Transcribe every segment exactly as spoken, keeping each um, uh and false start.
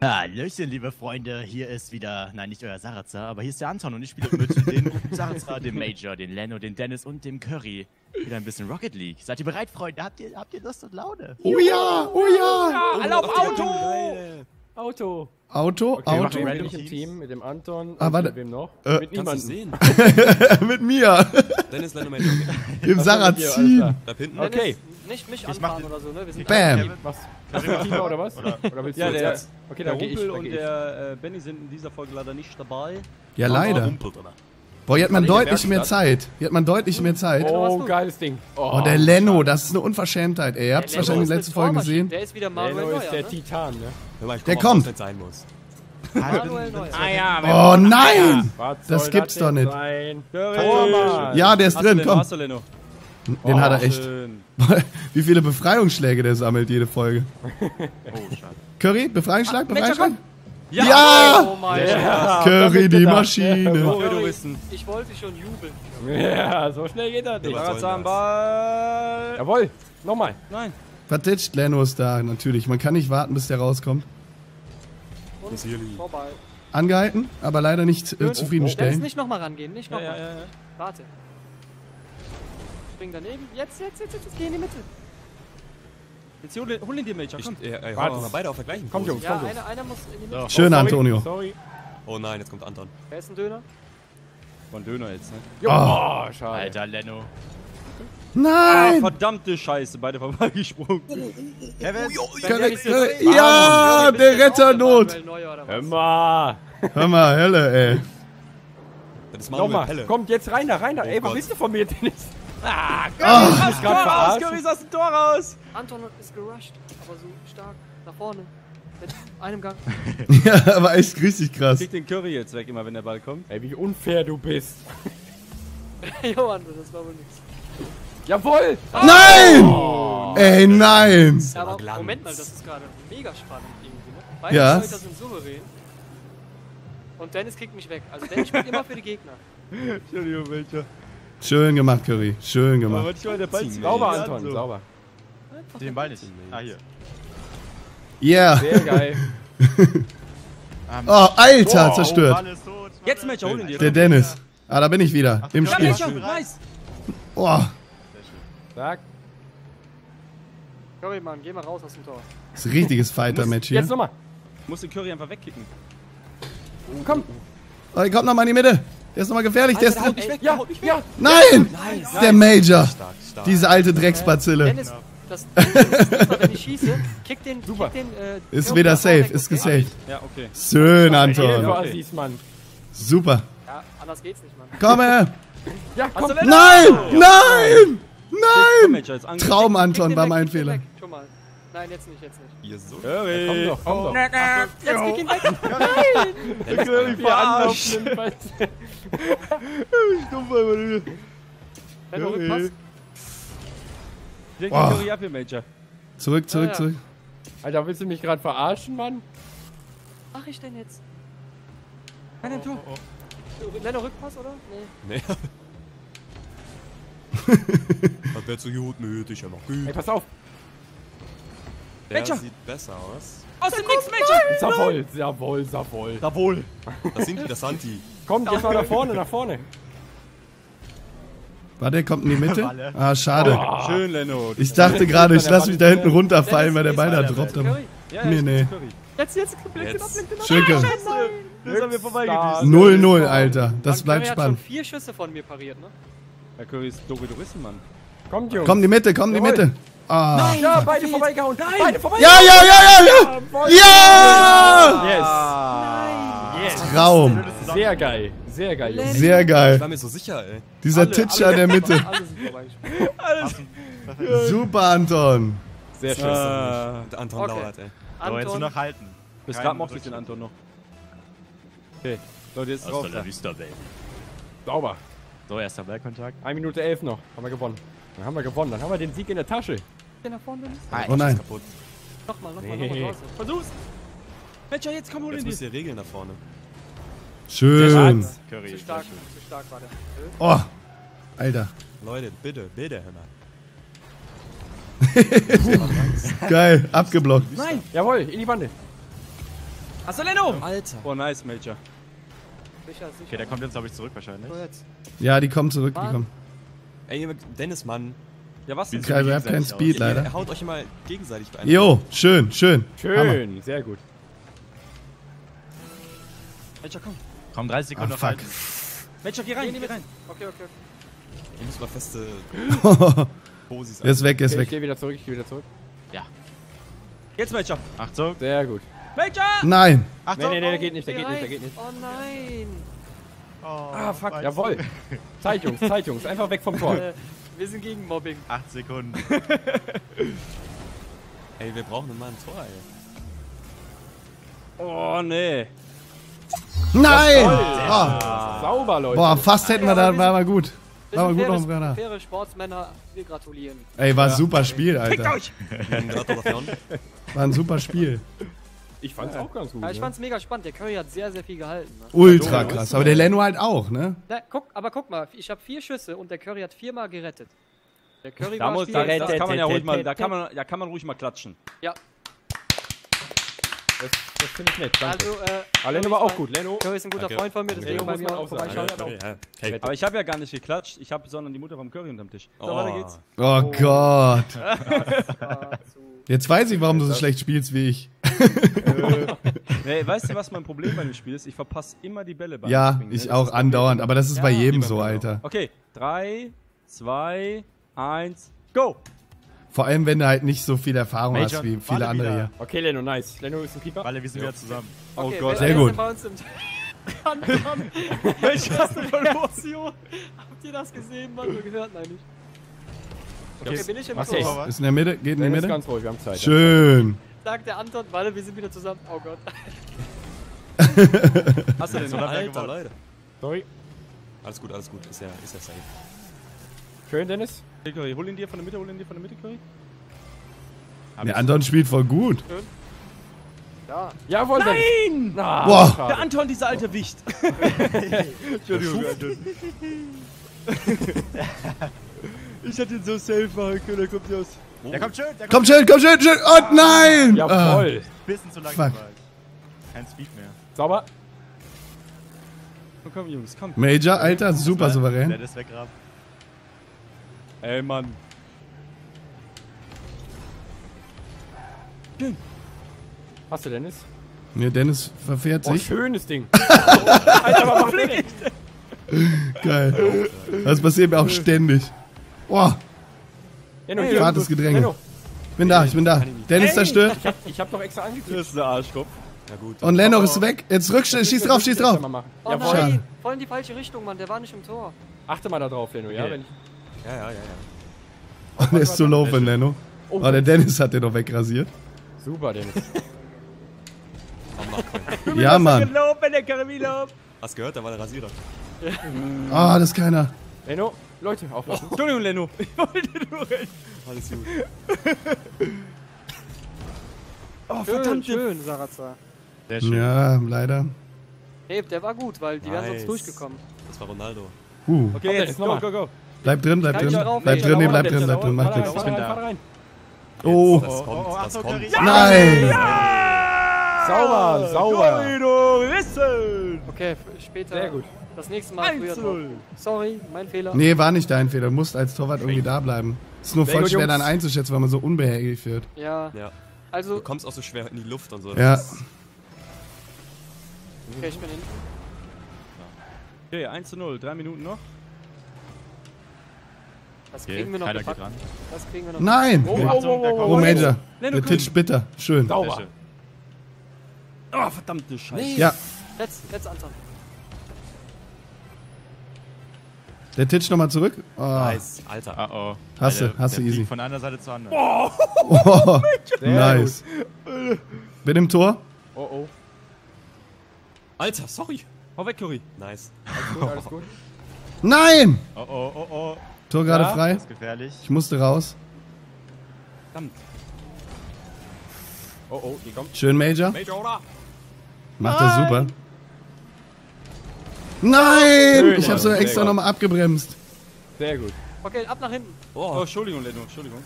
Hallöchen, liebe Freunde, hier ist wieder, nein, nicht euer Sarazar, aber hier ist der Anton und ich spiele mit dem Sarazar, dem Major, den Leno, den Dennis und dem Curry. Wieder ein bisschen Rocket League. Seid ihr bereit, Freunde? Habt ihr, habt ihr Lust und Laune? Oh ja, oh ja! Oh, alle auf Auto! Auto! Auto, okay, Auto. Mit welchem Team? Team? Mit dem Anton? Ah, warte. Mit wem noch? Äh, mit niemandem. Sehen. Mit mir. Dennis, Leno, Major. Im Sarazin. Da hinten. Okay. Nicht mich anfahren oder so, ne? Wir sind Bam! Hast du Team oder was? Oder, oder willst du ja, der, jetzt? Okay, der Rumpel ich, und ich. der äh, Benny sind in dieser Folge leider nicht dabei. Ja, aber leider. Rumpelt, oder? Boah, hier hat man deutlich mehr Zeit. Hier hat man deutlich mehr Zeit. Oh, geiles Ding. Oh, der Leno, das ist eine Unverschämtheit, ey. Ihr habt es wahrscheinlich in den letzten Folgen gesehen. Der ist wieder Manuel Neuer, ist der Titan, ne? Der kommt. Oh nein! Das gibt's doch nicht. Ja, der ist drin, komm. Den oh, hat er echt. Schön. Wie viele Befreiungsschläge der sammelt jede Folge. Oh, Scheiße. Curry, Befreiungsschlag, ah, Befreiungsschlag? Ja! ja! Oh mein ja. Curry, die Maschine. Ja, Curry, ich wollte schon jubeln. Ja, so schnell geht das nicht. Ball. Jawohl, nochmal. Nein. Vertitscht, Leno ist da, natürlich. Man kann nicht warten, bis der rauskommt. Und vorbei. Angehalten, aber leider nicht äh, zufriedenstellend. Lass nicht nochmal rangehen, nicht nochmal. Ja, ja, ja. Warte. Daneben. Jetzt, jetzt, jetzt, jetzt, jetzt, geh in die Mitte. Jetzt hol, hol ihn dir, Major, komm. Ich, äh, warte, wir beide auf der gleichen. Komm, Jungs, komm, Jungs. Ja, einer, einer muss in die Mitte. So. Schön, oh, sorry, Antonio. Sorry. Oh nein, jetzt kommt Anton. Wer ist ein Döner? Von Döner jetzt, ne? Oh, oh schade. Alter, Leno. Nein! Ah, verdammte Scheiße, beide vorbeigesprungen. Kevin, Kevin, ja, der Retternot. Hör mal. Hör mal, Hölle, ey. Das ist Manuel Pelle. Kommt jetzt rein da, rein da. Oh, ey, was willst du von mir, Dennis? Ah, Curry ist aus dem Tor raus! Curry ist aus dem Tor raus! Anton ist gerusht, aber so stark nach vorne. Mit einem Gang. Ja, aber echt richtig krass. Krieg den Curry jetzt weg, immer wenn der Ball kommt. Ey, wie unfair du bist. Jo, Anton, das war wohl nichts. Jawohl! Oh. Nein! Oh. Ey, nein! Ja, aber Moment mal, das ist gerade mega spannend irgendwie, ne? Beide ja. Leute sind souverän. Und Dennis kriegt mich weg. Also Dennis spielt immer für die Gegner. Entschuldigung, welcher. Schön gemacht, Curry. Schön gemacht. Aber ich mal der Ball sauber, Anton. So. Sauber. Den Ball nicht. Ah, hier. Yeah. Sehr geil. Oh, Alter, oh, zerstört. Oh, tot, jetzt, Major, hol ihn dir. Der Dennis. Ah, da bin ich wieder. Ach, Im Spiel. Oh. Zack. Curry, Mann, geh mal raus aus dem Tor. Das ist ein richtiges Fighter-Match hier. Jetzt nochmal. Du musst den Curry einfach wegkicken. Oh, komm. Oh, der kommt nochmal in die Mitte. Der ist nochmal gefährlich, Alter, der ist... Der haut mich weg, ja, der haut mich weg. Ja. Nein! Nice. Der Major! Stark, stark. Diese alte Drecksbazille. Dennis, das, das, das, das, das, wenn ich schieße, kick den... Super. Kick den äh, ist wieder safe, weg, ist gesaved. Okay. Ja, okay. Schön, Anton. Okay. Super. Ja, anders geht's nicht, Mann. Komm her! Ja, komm. Nein! Nein! Nein! Nein! Traum, Anton, war mein Fehler. Nein, jetzt nicht, jetzt nicht. Hier so. Curry! Komm doch, komm doch. Na, na, Ach, jetzt kick ihn weg! Nein! Der Curry verarscht! Ich dumm, Alter. Wenn du rückpasst. Den Curry ab hier, Major. Zurück, zurück, ah, ja. zurück. Alter, willst du mich gerade verarschen, Mann? Mach ich denn jetzt? Nein, oh, Tor. Oh, oh. Leno, Rückpass, oder? Nee. Nee. Das wär zu gut, nö, dich ja noch gut. Ey, pass auf! Der Major. Sieht besser aus. Aus dem Nix, Major! Jawohl, jawohl, jawohl. Jawohl. Das sind die, das Santi. Kommt, jetzt mal nach vorne, nach vorne. Warte, kommt in die Mitte? Ah, schade. Oh. Schön, Leno. Ich dachte gerade, ich lasse mich da hinten runterfallen, weil der Ball da droppt. Nee, nee. Jetzt, jetzt, blinkt ab, blinkt ab. Schön, Curry. Das haben wir vorbeigedüst. null null, Alter. Das bleibt spannend. Curry hat schon vier Schüsse von mir pariert, ne? Herr Curry ist Dorissen, Mann. Kommt, Jungs. Komm in die Mitte, komm in die Mitte. Ah. Nein, ja, beide vorbeigehauen. Nein, beide vorbeigehauen. Ja, ja, ja, ja, ja. Ja! Yes. Nein. Yes. Traum. Sehr geil. Sehr geil, Junge. Sehr geil. Ich war mir so sicher, ey. Dieser alle, Titscher alle, in der Mitte. Alle sind vorbeigespielt. Alles. Super, Anton. Sehr schön. Ah. Der Anton okay. lauert, ey. Anton. So, jetzt nur noch halten. Bis gerade mochte ich den Anton noch. Okay, Leute, jetzt drauf. Sauber. So, erster Ballkontakt. eine Minute elf noch. Haben wir gewonnen. Dann haben wir gewonnen, dann haben wir den Sieg in der Tasche. Oh nein. Nochmal, nochmal, nee. nochmal raus. Versuch's! Matcher, jetzt komm, hol ihn dir. Jetzt müsst ihr regeln nach vorne. Schön. Zu stark, zu stark, zu stark war der. Oh, Alter. Leute, bitte, bitte, Hämmer. Geil, abgeblockt. Nein, jawohl, in die Bande. Achso, Leno! Alter. Oh, nice, Major. Sicher, sicher. Okay, der kommt jetzt, glaube ich, zurück wahrscheinlich. Ja, die kommen zurück, Mann. die kommen. Ey, hier Dennis, Mann. Ja, was denn? Ihr habt keinen Speed, aus. leider. Ihr haut euch immer gegenseitig bei einem. Jo, schön, schön. Schön, Hammer. Sehr gut. Major, komm. Komm, dreißig Sekunden. Ah, fuck. Halten. Major, geh rein, geh rein. Okay, okay. Ihr müsst mal feste Posis an. Ist weg, ist okay, weg. Ich geh wieder zurück, ich geh wieder zurück. Ja. Jetzt, Major. Achtung. Sehr gut. Major! Nein! Achtung! Nee, nee, nee, der geht nicht, der geht nicht, der geht nicht. Oh nein! Oh, ah, fuck. Jawohl! Zeit, Jungs, Zeit, Jungs. Einfach weg vom Tor. Wir sind gegen Mobbing. Acht Sekunden. Ey, wir brauchen immer ein Tor, ey. Oh, nee. Nein! Oh. Sauber, Leute. Boah, fast hätten wir da, war mal gut. War mal gut noch im Kanal. Faire Sportsmänner, wir gratulieren. Ey, war ein super Spiel, Alter. Euch! War ein super Spiel. Ich fand's ja. auch ganz gut. Ja, ich fand's mega spannend. Der Curry hat sehr, sehr viel gehalten. Ne? Ultra krass. Aber der Leno halt auch, ne? Na, guck, aber guck mal, ich habe vier Schüsse und der Curry hat viermal gerettet. Der Curry da war muss, da, das das kann man ja ruhig mal, da kann man, da kann man ruhig mal klatschen. Ja. Das, das finde ich nett. Danke. Also, äh, aber Leno war auch gut. Leno. Curry ist ein guter Danke. Freund von mir, deswegen bei mir auch vorbeischauen. Aber ich habe ja gar nicht geklatscht. Ich habe sondern die Mutter vom Curry unterm Tisch. So, oh. weiter geht's. Oh, oh. Gott. Jetzt weiß ich, warum du so schlecht spielst wie ich. Nee, weißt du, was mein Problem bei dem Spiel ist? Ich verpasse immer die Bälle bei Ja, Springen, ich ne? auch andauernd, aber das ist ja, bei jedem so, Alter. Okay, drei, zwei, eins, go! Vor allem, wenn du halt nicht so viel Erfahrung Major, hast wie viele Balle andere wieder. hier. Okay, Leno, nice. Leno ist ein Keeper. Alle, wir sind ja. wieder zusammen. Okay, oh Gott, sehr gut. Welche hast du von Emotion? Habt ihr das gesehen, Mann? Wir gehört eigentlich. Okay, okay, bin ich im Tor. Ist in der Mitte, geht in die Mitte. Ganz ruhig, wir haben Zeit. Schön. Sagt der Anton, weil wir sind wieder zusammen. Oh Gott. Hast du den noch? Alter, Leute. Sorry. Alles gut, alles gut. Ist ja, ist ja safe. Schön, Dennis. Hey, Curry, hol ihn dir von der Mitte, hol ihn dir von der Mitte, Curry. Hab der Anton so. spielt voll gut. Schön. Ja. Jawohl, Nein! Na, wow. Der Anton, dieser alte Wicht. Entschuldigung, Anton. Ich hätte ihn so safe machen können, der kommt hier aus. Oh. Der kommt schön, der kommt schön. Komm schön, komm schön, schön. Und nein! Ja, voll. Ah. Bisschen zu langsam. Kein Speed mehr. Sauber. Komm, komm, Jungs, komm. Major, Alter, super souverän. Der ist weggraben. Ey, Mann. Schön. Hast du Dennis? Ne, Dennis verfährt sich. Oh, schönes Ding. Alter, aber mach den echt. Geil. Das passiert mir auch ständig. Boah. Hartes Gedränge. Leno. Ich bin da, ich bin da. Dennis zerstört. Ich hab, ich hab doch extra angekündigt. Das ist der Arschkopf. Na gut. Und Leno ist weg. Jetzt rückst du, schieß drauf, schieß drauf. Oh nein, voll in die falsche Richtung, Mann. Der war nicht im Tor. Achte mal da drauf, Leno, ja? Wenn ich ja, ja, ja, ja. Und der ist zu low für Leno. Oh, der Dennis hat den doch wegrasiert. Super, Dennis. Ja, Mann. Hast gehört, da war der Rasierer. Ah, oh, das ist keiner. Leno, Leute, aufpassen. Oh. Entschuldigung, Leno. Ich wollte nur recht. Alles gut. Oh, verdammt schön, Sarazar. Sehr schön. Ja, leider. Hey, der war gut, weil die nice. wären sonst durchgekommen. Das war Ronaldo. Uh. Okay, jetzt, jetzt go, go, go. Bleib drin, bleib drin. Drauf, bleib drin, bleib drin, bleib drin. Mach nix. Ich bin da. Oh, das kommt, oh, oh, das kommt. Ja, nein! Ja! Sauber, sauber. Okay, später. Sehr gut. Das nächste Mal früher drauf. Sorry, mein Fehler. Nee, war nicht dein Fehler. Du musst als Torwart irgendwie da bleiben. Ist nur voll schwer dann einzuschätzen, weil man so unbehäbig wird. Ja. ja. Also du kommst auch so schwer in die Luft und so. Ja. Okay, ich bin hin. Okay, eins zu null. Drei Minuten noch. Das kriegen wir noch gepackt. Das kriegen wir noch. Nein! Oh, oh, oh, oh, Major. Der Titsch bitter. Schön. Sauber. Oh, verdammte Scheiße. Ja. Let's, let's Anton. Der Titsch nochmal zurück. Oh. Nice, Alter. Uh oh. Hast du, hast du easy. Von einer Seite zur anderen. Oh, oh, oh, nice. Gut. Bin im Tor. Oh, oh. Alter, sorry. Hau weg, Curry. Nice. Alles gut, alles gut. Nein! Oh, oh, oh, oh. Tor gerade ja, frei. Das ist gefährlich. Ich musste raus. Verdammt. Oh, oh, hier kommt. Schön, Major. Major, oder? Macht das super. Nein! Schön, ich hab's so extra nochmal abgebremst. Sehr gut. Okay, ab nach hinten. Oh, oh Entschuldigung, Leno, Entschuldigung.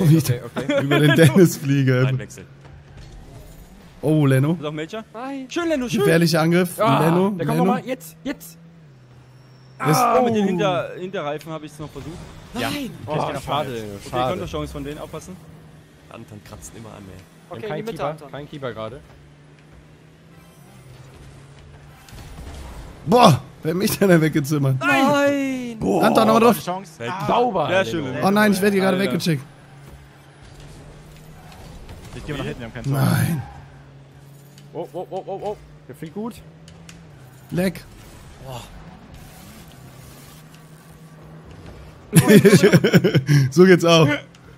okay, okay, okay. Über den Dennis fliege. Einwechsel. Oh, Leno. Ist auch Melcher? Nein. Schön, Leno, schön. Gefährlicher Angriff. Ah, Leno, der kommt nochmal. Jetzt, jetzt. Ah, oh. Mit den Hinter Hinterreifen habe ich es noch versucht. Nein. Ja. Oh, schade. schade. Okay, Konterchance von denen, aufpassen. Anton kratzt immer an, ey. Okay, kein Mitte, Keeper, Anton. Kein Keeper gerade. Boah, wer mich denn da weggezimmert? Nein. Nein. Boah. Anton, nochmal drauf. Ah. Sauber. Ja, schön. Oh nein, ich werde hier gerade weggecheckt. Ich gehe mal nach hinten, wir haben keinen Tor. Nein. Oh, oh, oh, oh, oh. Der fliegt gut. Leck. Boah. So geht's auch.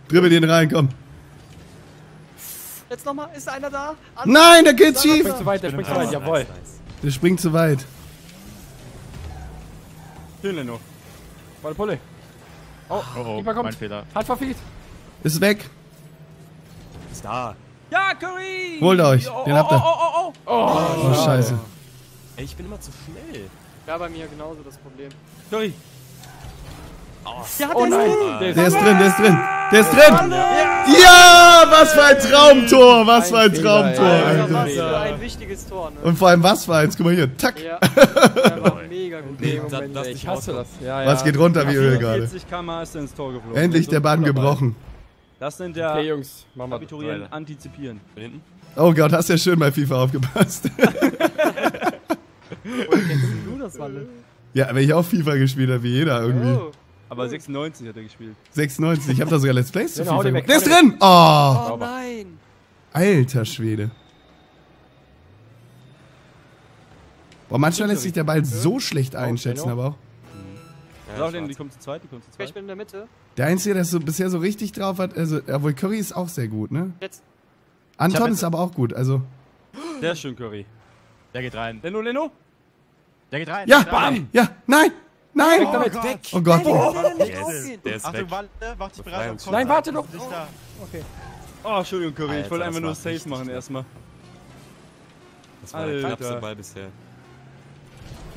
Dribbel den rein, komm. Jetzt nochmal, ist einer da? An Nein, der geht schief! Der springt zu weit, der springt zu weit, jawohl. Der springt zu weit. Schön, Leno. Warte, Pulle. Oh, oh, oh, mein Fehler. Hat verfehlt. Ist weg. Ist da. Ja, Curry! Holt euch, oh, den habt ihr. Oh, oh, oh, oh. Oh, oh, scheiße. Ey, ich bin immer zu schnell. Ja, bei mir genauso das Problem. Curry. Oh, der, hat oh nein. Nein. Der ist drin, der ist drin, der ist drin! Ja, was für ein Traumtor, was für ein Traumtor! Alter. Was für ein wichtiges Tor, ne? Und vor allem was für eins, guck mal hier, tack! Ja, der war mega gut. Nee, das, das ich hasse das. Ja, ja. Was geht runter wie Öl gerade? vierzig Kilometer pro Stunde ist ins Tor geflogen. Endlich der Bann gebrochen. Das sind der okay, Jungs, Abiturien antizipieren. Von hinten? Oh Gott, hast ja schön bei FIFA aufgepasst. Ja, wenn ich auch FIFA gespielt habe, wie jeder irgendwie. Oh. Aber sechsundneunzig hat er gespielt. sechsundneunzig, ich hab da sogar Let's Plays zu FIFA gemacht. Der ist drin! Oh! Oh nein! Alter Schwede. Boah, manchmal lässt sich der Ball so schlecht einschätzen, aber auch. Ja, die kommt zu zweit, die kommt zu zweit. Ich bin in der Mitte. Der Einzige, der es so bisher so richtig drauf hat, also, obwohl Curry ist auch sehr gut, ne? Jetzt. Anton ist aber auch gut, also. Der ist schön, Curry. Der geht rein. Leno, Leno? Der geht rein. Ja, bam! Ja, nein! Nein! Oh, oh Gott! Oh Gott. Oh. Der ist weg. Achtung, bereit. Nein, warte doch! Oh. Okay. Oh, Entschuldigung, Curry, Alter, ich wollte einfach nur safe machen erstmal. Das war der knappste Ball bisher.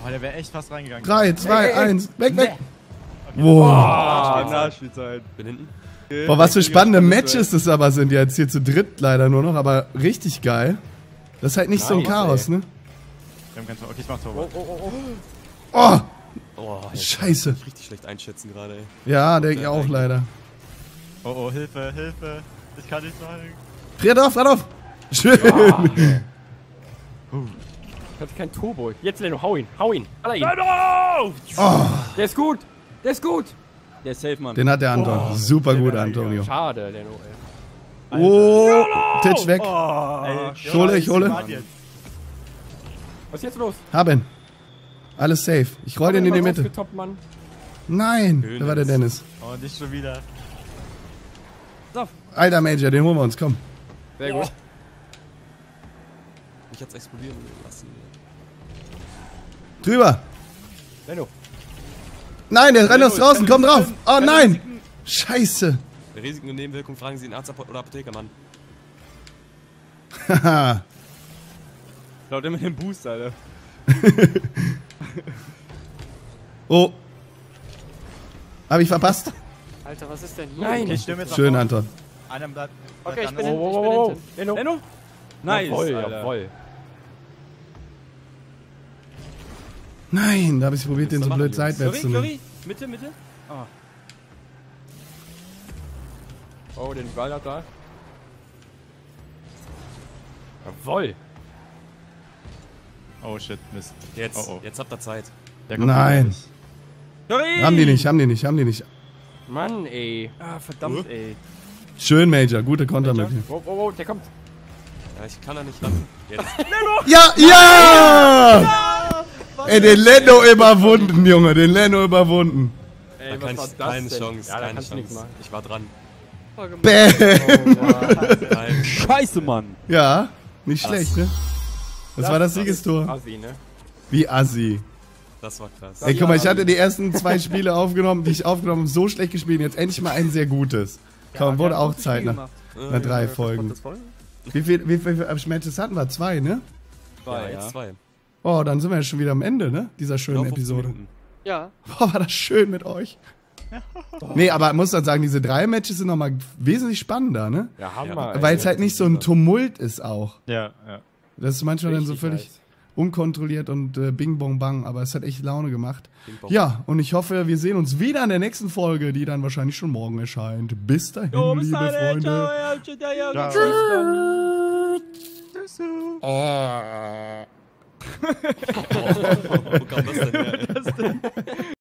Boah, der wäre echt fast reingegangen. drei, zwei, eins, weg, weg! Okay. Wow! Nachspielzeit. Bin hinten. Okay. Boah, was für spannende Matches das aber sind jetzt hier zu dritt leider nur noch, aber richtig geil. Das ist halt nicht nice, so ein Chaos, ey. Ne? Wir haben kein Tor. Okay, ich mach Tor. Oh, oh, oh, oh! Oh! Oh, scheiße. Kann ich richtig schlecht einschätzen gerade, ey. Ja, denke ich auch leider. Oh, oh, Hilfe, Hilfe. Ich kann nicht sagen. Dreht auf, dreht auf. Schön. Ja. uh. Ich hatte kein Turbo. Jetzt, Leno, hau ihn, hau ihn. Aller ihn. Oh. Der ist gut, der ist gut. Der ist safe, Mann. Den hat der Anton. Oh. Super gut, Antonio. Schade, Leno, ey. Alter. Oh, Titsch weg. Oh. Ich hole, ich hole. Was ist jetzt los? Haben. Alles safe. Ich roll den in die Mitte. Getoppt, Mann. Nein, Hönes. Da war der Dennis. Oh, nicht schon wieder. So. Alter Major, den holen wir uns, komm. Sehr gut. Ich hat's explodieren lassen. Drüber. Benno. Nein, der rennt aus draußen, komm drauf. Oh nein. Scheiße. Bei Risiken und Nebenwirkungen fragen Sie den Arzt oder Apotheker, Mann. Haha. Laut immer den Boost, Alter. Oh. Hab ich verpasst? Alter, was ist denn hier? Nein, ich stimme jetzt. Schön, Anton. Einem bleibt. Okay, ich bin hinten. Leno. Leno? Nice. Jawohl, jawohl. Nein, da hab ich probiert, den so blöd seitwärts zu nehmen. Mitte, Mitte. Oh, den Ball hat da. Jawohl. Oh shit, Mist. Jetzt, oh, oh. Jetzt habt ihr Zeit. Nein. Haben die nicht, haben die nicht, haben die nicht. Mann, ey. Ah, verdammt, uh. ey. Schön, Major. Gute Konter mit dir. Oh, oh, oh, der kommt. Ja, ich kann da nicht lassen. Jetzt. Leno! Ja, ja! Ja! Ey, den Leno überwunden, Junge. Den Leno überwunden. Ey, da was war das Keine denn? Chance, ja, keine Chance. Ich war dran. Bäm! Oh, Scheiße, Mann. Ja, nicht das. Schlecht, ne? Das, das war das Siegestor. Assi, ne? Wie Assi. Das war krass. Ey, guck mal, ich hatte die ersten zwei Spiele aufgenommen, die ich aufgenommen habe, so schlecht gespielt. Jetzt endlich mal ein sehr gutes. Komm, ja, wurde auch Zeit nach, nach äh, drei ja, Folgen. Wie viele wie viel, wie viel Matches hatten wir? Zwei, ne? Zwei, ja. Zwei. Oh, dann sind wir ja schon wieder am Ende, ne? Dieser schönen Episode. Minuten. Ja. Boah, war das schön mit euch. Nee, aber muss dann sagen, diese drei Matches sind nochmal wesentlich spannender, ne? Ja, Hammer. Weil es halt nicht so ein Tumult ist auch. Ja, ja. Das ist manchmal richtig dann so völlig heiß, unkontrolliert und äh, bing bong bang, aber es hat echt Laune gemacht. Ja, und ich hoffe, wir sehen uns wieder in der nächsten Folge, die dann wahrscheinlich schon morgen erscheint. Bis dahin, jo, bis liebe Freunde. Ciao, ciao, ciao. Ciao. Tschüss. Oh. Wo kam das denn her?